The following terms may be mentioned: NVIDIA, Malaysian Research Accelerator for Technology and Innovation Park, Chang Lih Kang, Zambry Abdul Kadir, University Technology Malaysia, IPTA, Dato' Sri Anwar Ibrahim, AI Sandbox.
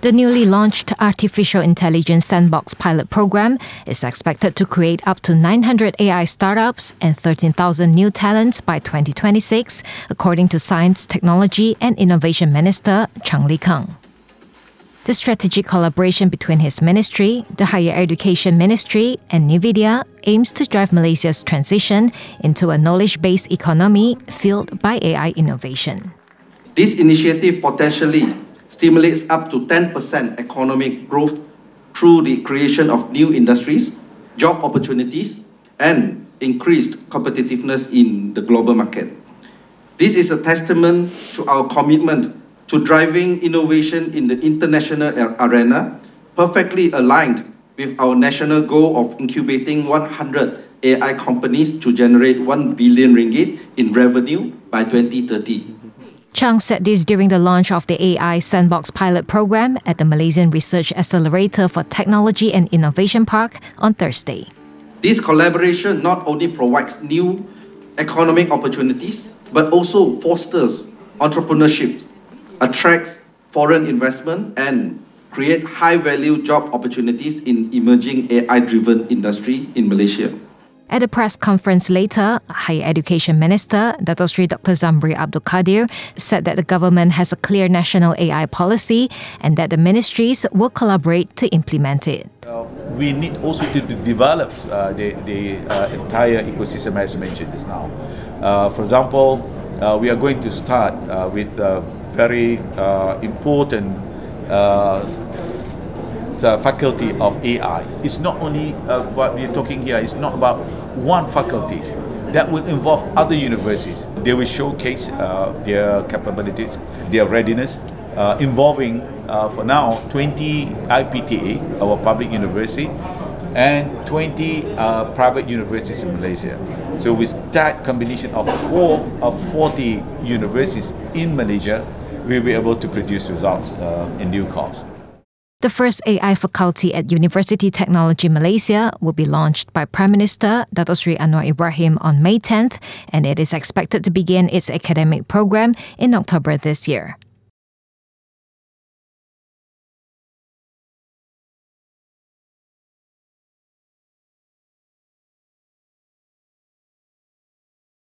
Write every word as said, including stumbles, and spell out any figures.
The newly launched Artificial Intelligence Sandbox pilot program is expected to create up to nine hundred A I startups and thirteen thousand new talents by twenty twenty-six, according to Science, Technology and Innovation Minister Chang Lih Kang. The strategic collaboration between his ministry, the Higher Education Ministry and NVIDIA aims to drive Malaysia's transition into a knowledge-based economy fueled by A I innovation. This initiative potentially stimulates up to ten percent economic growth through the creation of new industries, job opportunities, and increased competitiveness in the global market. This is a testament to our commitment to driving innovation in the international arena, perfectly aligned with our national goal of incubating one hundred A I companies to generate one billion ringgit in revenue by twenty thirty. Chang said this during the launch of the A I Sandbox pilot program at the Malaysian Research Accelerator for Technology and Innovation Park on Thursday. This collaboration not only provides new economic opportunities, but also fosters entrepreneurship, attracts foreign investment, and create high-value job opportunities in emerging A I-driven industry in Malaysia. At a press conference later, Higher Education Minister Dato Sri Doctor Zambry Abdul Kadir said that the government has a clear national A I policy and that the ministries will collaborate to implement it. Uh, we need also to develop uh, the, the uh, entire ecosystem, as I mentioned just now. Uh, for example, uh, we are going to start uh, with uh, very uh, important uh, faculty of A I. It's not only uh, what we're talking here, it's not about one faculty. That will involve other universities. They will showcase uh, their capabilities, their readiness, uh, involving uh, for now twenty I P T A, our public university, and twenty uh, private universities in Malaysia. So we start combination of four of forty universities in Malaysia. We'll be able to produce results uh, in due course. The first A I faculty at University Technology Malaysia will be launched by Prime Minister Dato' Sri Anwar Ibrahim on May tenth, and it is expected to begin its academic program in October this year.